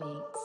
Perfect.